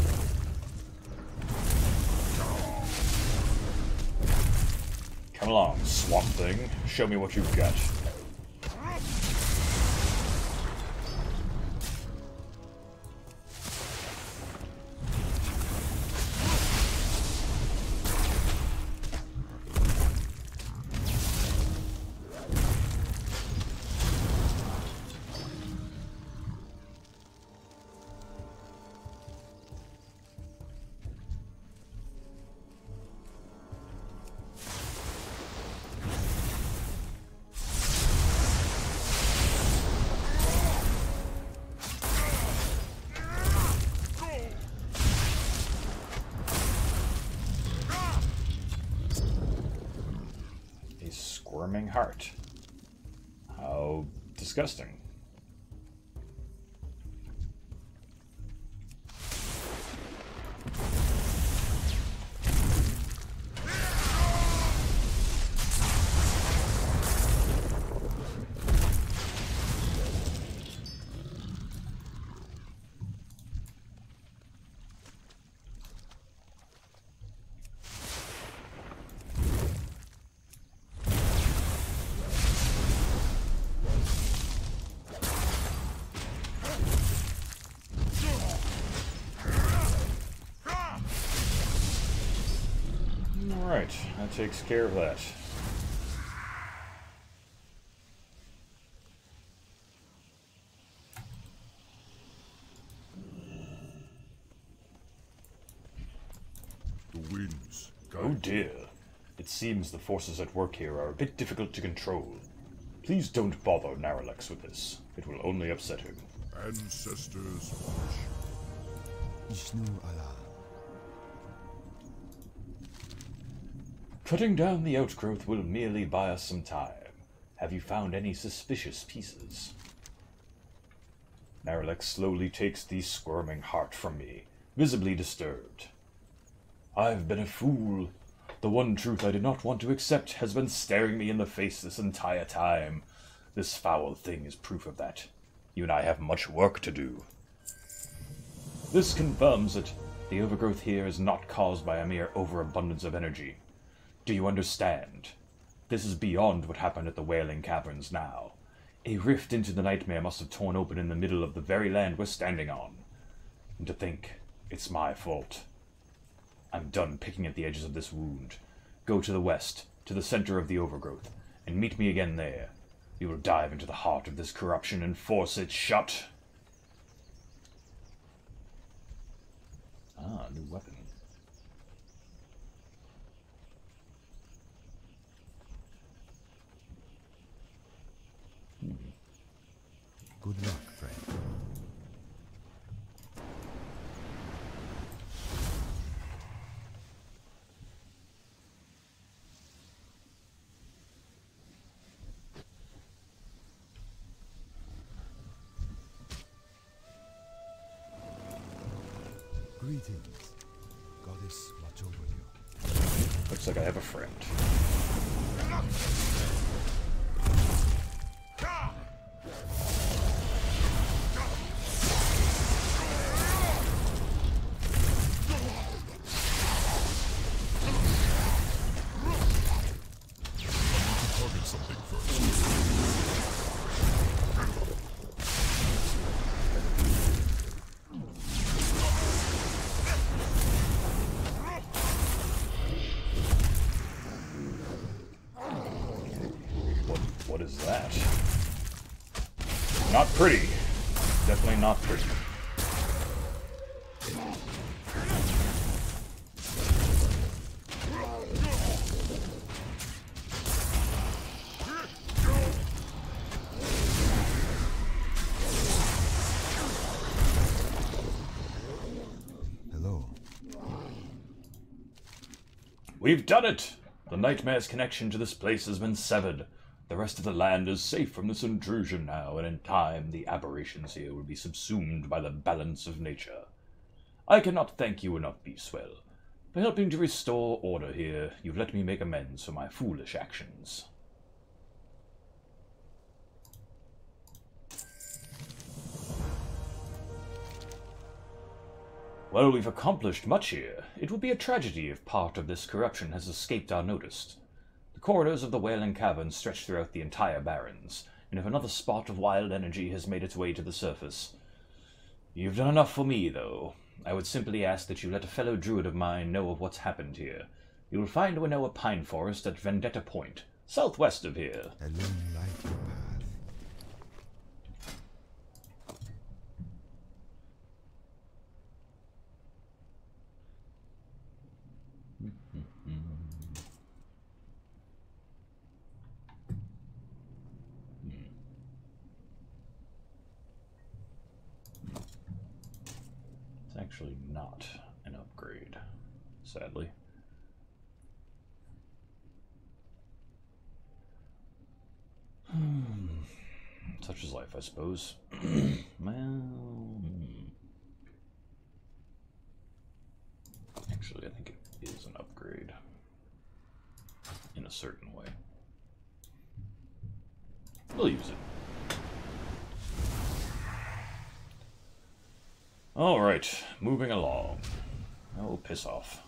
Come along, swamp thing. Show me what you've got. Heart. How disgusting. That takes care of that. The winds. Oh dear. It seems the forces at work here are a bit difficult to control. Please don't bother Naralex with this. It will only upset him. Ancestors watch. Ishnu Allah. Cutting down the outgrowth will merely buy us some time. Have you found any suspicious pieces? Naralex slowly takes the squirming heart from me, visibly disturbed. I've been a fool. The one truth I did not want to accept has been staring me in the face this entire time. This foul thing is proof of that. You and I have much work to do. This confirms that the overgrowth here is not caused by a mere overabundance of energy. Do you understand? This is beyond what happened at the Wailing Caverns now. A rift into the nightmare must have torn open in the middle of the very land we're standing on. And to think, it's my fault. I'm done picking at the edges of this wound. Go to the west, to the center of the overgrowth, and meet me again there. We will dive into the heart of this corruption and force it shut. Ah, new weapon. Good luck, friend. Greetings. Goddess, watch over you. Looks like I have a friend. Pretty. Definitely not pretty. Hello. We've done it! The nightmare's connection to this place has been severed. The rest of the land is safe from this intrusion now, and in time the aberrations here will be subsumed by the balance of nature. I cannot thank you enough, Beefswell. For helping to restore order here, you've let me make amends for my foolish actions. While we've accomplished much here, it would be a tragedy if part of this corruption has escaped our notice. The corridors of the Wailing Caverns stretch throughout the entire Barrens, and if another spot of wild energy has made its way to the surface... You've done enough for me, though. I would simply ask that you let a fellow druid of mine know of what's happened here. You will find Winona Pine Forest at Vendetta Point, southwest of here. A lonely life your path. It's actually not an upgrade, sadly. Such is life, I suppose. Well, actually, I think it is an upgrade in a certain way. We'll use it. All right, moving along. Now we'll piss off.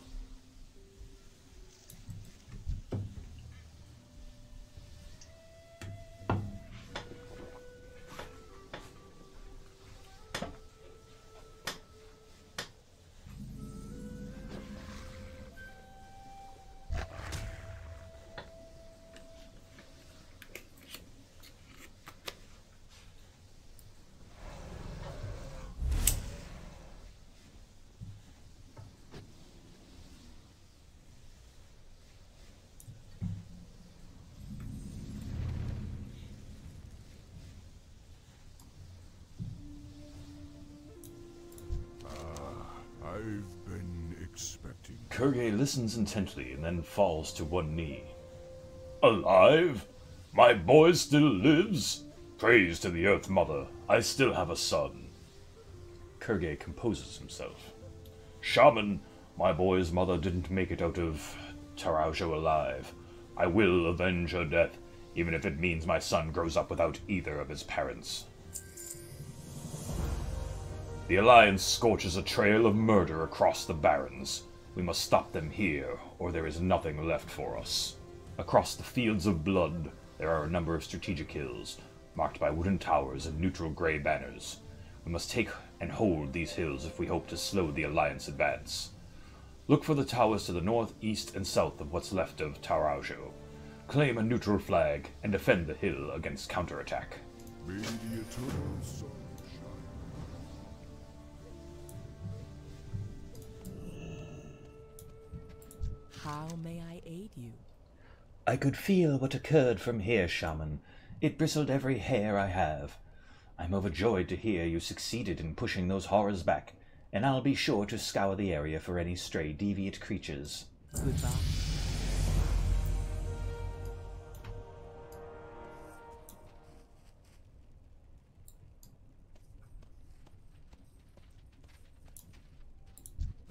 Kerje listens intently and then falls to one knee. Alive? My boy still lives? Praise to the Earth Mother, I still have a son. Kerje composes himself. Shaman, my boy's mother didn't make it out of Taurajo alive. I will avenge her death, even if it means my son grows up without either of his parents. The Alliance scorches a trail of murder across the Barrens. We must stop them here, or there is nothing left for us. Across the Fields of Blood, there are a number of strategic hills, marked by wooden towers and neutral grey banners. We must take and hold these hills if we hope to slow the Alliance advance. Look for the towers to the north, east, and south of what's left of Taurajo. Claim a neutral flag, and defend the hill against counterattack. May the eternal sun shine. How may I aid you? I could feel what occurred from here, Shaman. It bristled every hair I have. I'm overjoyed to hear you succeeded in pushing those horrors back, and I'll be sure to scour the area for any stray deviant creatures. Goodbye.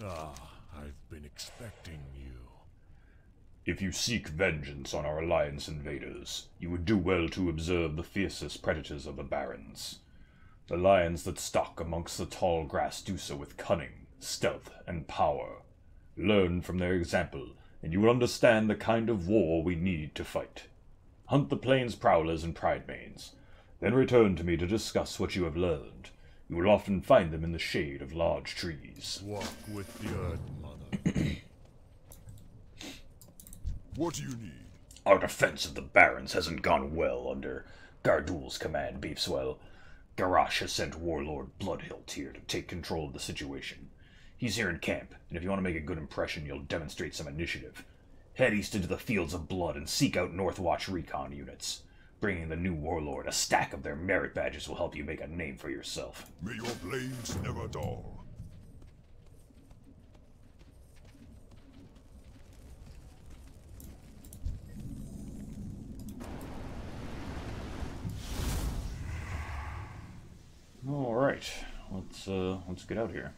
Ah, I've been expecting you. If you seek vengeance on our Alliance invaders, you would do well to observe the fiercest predators of the Barrens. The lions that stalk amongst the tall grass do so with cunning, stealth, and power. Learn from their example, and you will understand the kind of war we need to fight. Hunt the plains prowlers and pridemanes, then return to me to discuss what you have learned. You will often find them in the shade of large trees. Walk with the Earth, Mother. What do you need? Our defense of the Barrens hasn't gone well under Gardul's command, Beefswell. Garrosh has sent Warlord Bloodhilt here to take control of the situation. He's here in camp, and if you want to make a good impression, you'll demonstrate some initiative. Head east into the Fields of Blood and seek out Northwatch recon units. Bringing the new Warlord a stack of their merit badges will help you make a name for yourself. May your blades never dull. All right, let's get out of here.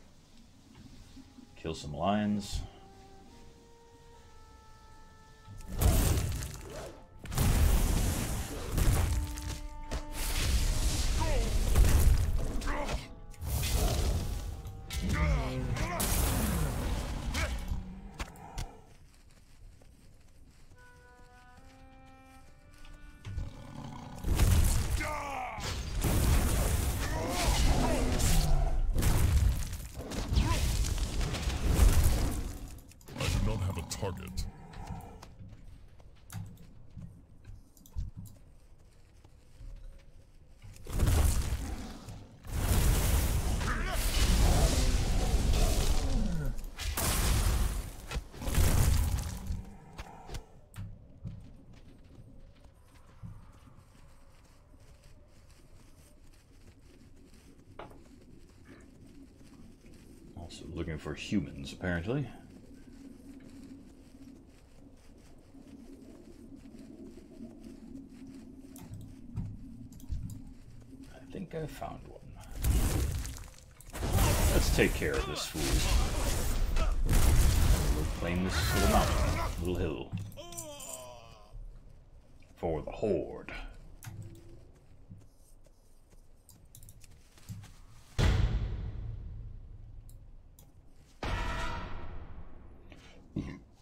Kill some lions. looking for humans, apparently. I think I found one. Let's take care of this fool. We'll claim this little mountain, little hill. For the Horde.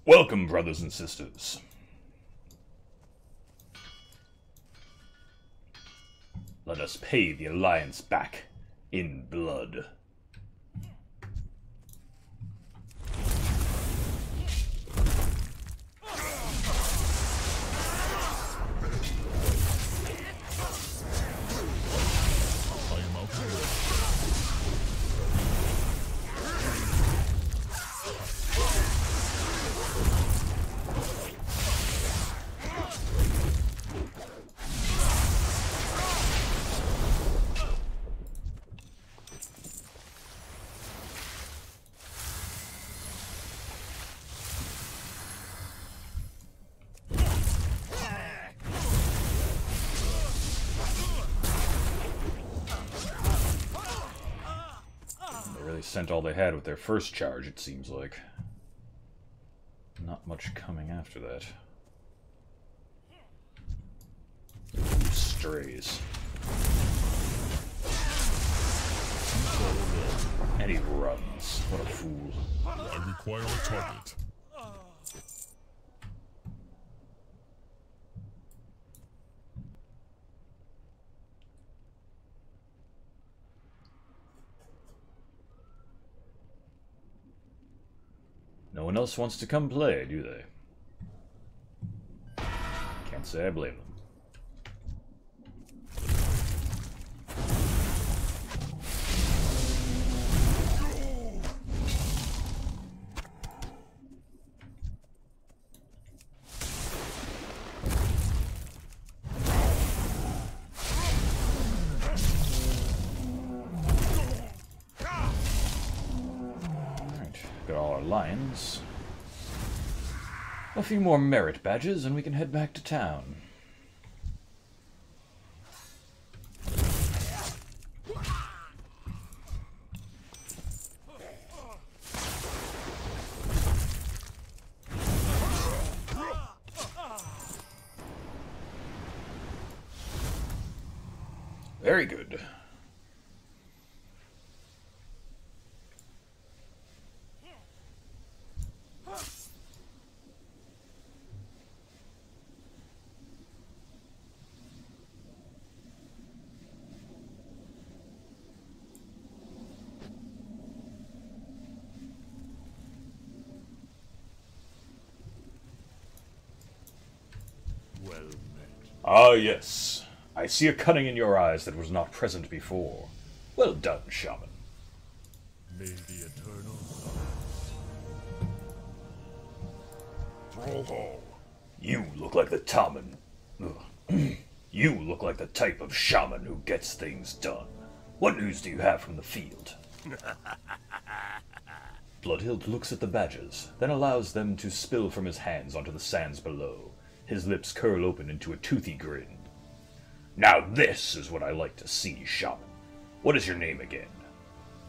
Welcome, brothers and sisters. Let us pay the Alliance back in blood. Sent all they had with their first charge, it seems like. Not much coming after that. Ooh, strays. And he runs. What a fool. I require a target. No one else wants to come play, do they? Can't say I blame them. A few more merit badges and we can head back to town. Very good. Ah, yes. I see a cunning in your eyes that was not present before. Well done, shaman. May the eternal Taurajo. You look like the shaman. You look like the type of shaman who gets things done. What news do you have from the field? Bloodhilt looks at the badges, then allows them to spill from his hands onto the sands below. His lips curl open into a toothy grin. Now this is what I like to see, shaman. What is your name again?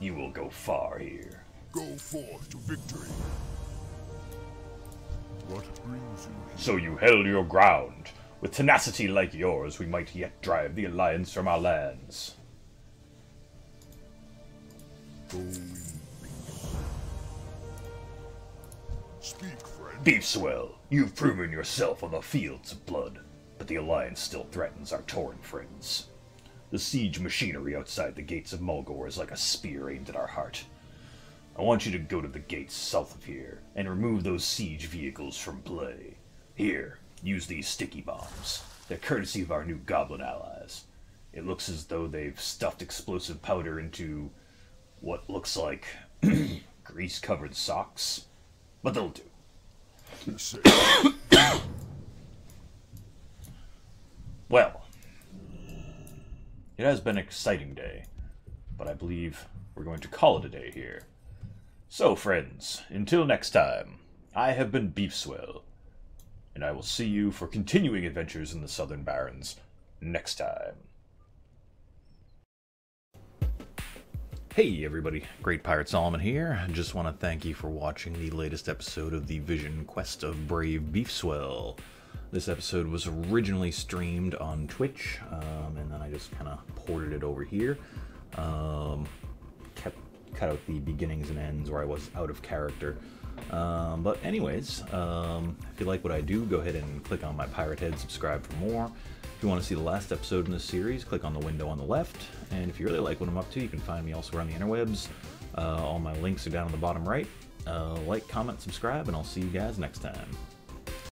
You will go far here. Go forth to victory. What brings you here? So you held your ground. With tenacity like yours, we might yet drive the Alliance from our lands. Go in peace. Speak. Beefswell, you've proven yourself on the Fields of Blood, but the Alliance still threatens our Torin friends. The siege machinery outside the gates of Mulgore is like a spear aimed at our heart. I want you to go to the gates south of here, and remove those siege vehicles from play. Here, use these sticky bombs. They're courtesy of our new goblin allies. It looks as though they've stuffed explosive powder into what looks like grease-covered socks, but they'll do. Well, it has been an exciting day, but I believe we're going to call it a day here. So, friends, until next time, I have been Beefswell, and I will see you for continuing adventures in the Southern Barrens next time. Hey everybody, Great Pirate Solomon here. Just want to thank you for watching the latest episode of the Vision Quest of Brave Beefswell. This episode was originally streamed on Twitch, and then I just kind of ported it over here. Cut out the beginnings and ends where I was out of character. But anyways, if you like what I do, go ahead and click on my pirate head, subscribe for more. If you want to see the last episode in this series, click on the window on the left. And if you really like what I'm up to, you can find me elsewhere on the interwebs. All my links are down on the bottom right. Like, comment, subscribe, and I'll see you guys next time.